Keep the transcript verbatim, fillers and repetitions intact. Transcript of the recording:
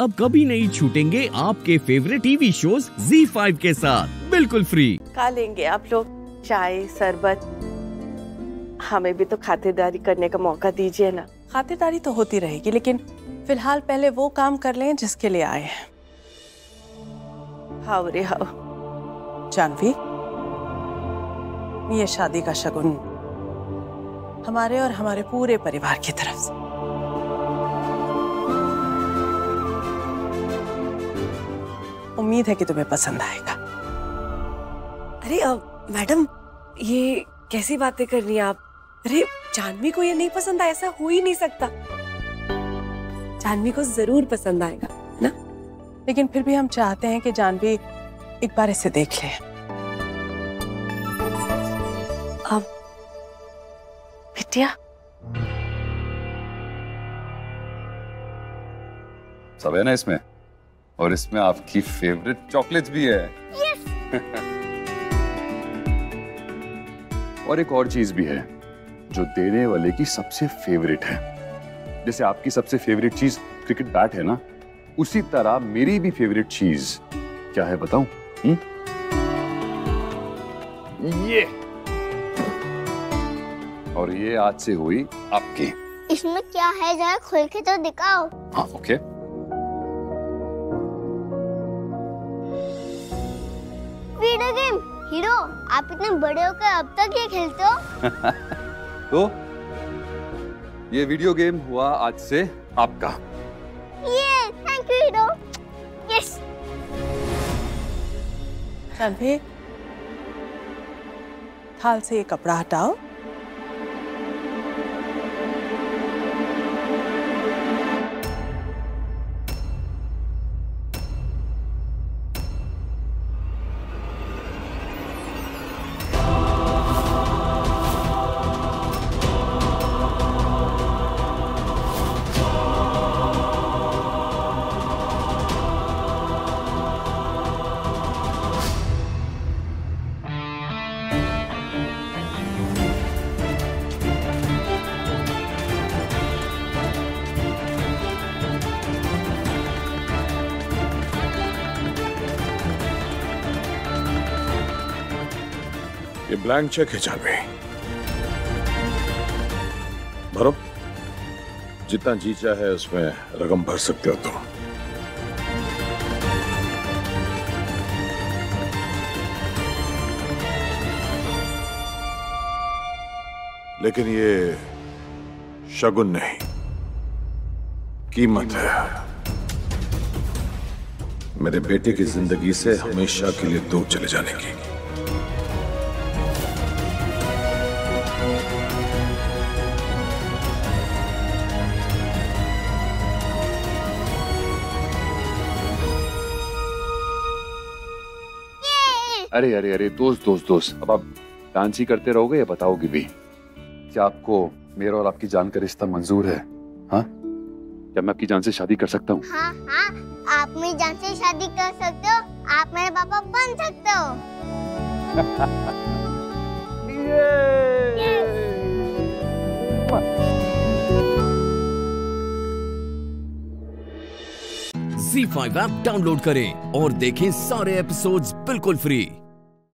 अब कभी नहीं छूटेंगे आपके favourite TV shows Zee five के साथ बिल्कुल फ्री। खा लेंगे आप लोग चाय शरबत, हमें भी तो खातिरदारी करने का मौका दीजिए ना। खातिरदारी तो होती रहेगी, लेकिन फिलहाल पहले वो काम कर लें जिसके लिए आए हैं। हाँ रे हाँ। जानवी, ये शादी का शगुन हमारे और हमारे पूरे परिवार की तरफ से। उम्मीद है कि तुम्हें पसंद आएगा। अरे अब मैडम, ये कैसी बातें कर रही हैं आप? अरे जानवी को ये नहीं पसंद आया, ऐसा हो ही नहीं सकता। जानवी को जरूर पसंद आएगा ना, लेकिन फिर भी हम चाहते हैं कि जानवी एक बार इसे देख ले। अब बिटिया सब है ना इसमें, और इसमें आपकी फेवरेट चॉकलेट भी है। यस। और एक और चीज भी है जो देने वाले की सबसे फेवरेट है। जैसे आपकी सबसे फेवरेट चीज क्रिकेट बैट है ना, उसी तरह मेरी भी फेवरेट चीज क्या है बताऊं? ये। और ये आज से हुई आपकी। इसमें क्या है जरा खोल के तो दिखाओ। हाँ ओके। वीडियो गेम हीरो, आप इतने बड़े होकर अब तक ये खेलते हो? तो ये वीडियो गेम हुआ आज से आपका। ये thank you hero. Yes. Janvi, थाल से ये कपड़ा हटाओ। ये ब्लैंक चेक है जानवी, भरो। जितना जी चाहे उसमें रकम भर सकते हो तुम। लेकिन ये शगुन नहीं, कीमत है। मेरे बेटे की जिंदगी से हमेशा के लिए दूर चले जाने की। अरे अरे अरे दोस्त दोस्त दोस्त, अब आप डांस ही करते रहोगे या बताओगे भी? क्या आपको मेरा और आपकी जान का रिश्ता मंजूर है? हाँ, क्या मैं आपकी जान से शादी कर सकता हूँ? हाँ हाँ, आप मेरी जान से शादी कर सकते हो, आप मेरे पापा बन सकते हो। ये। जी फाइव ऐप डाउनलोड करें और देखें सारे एपिसोड्स बिल्कुल फ्री।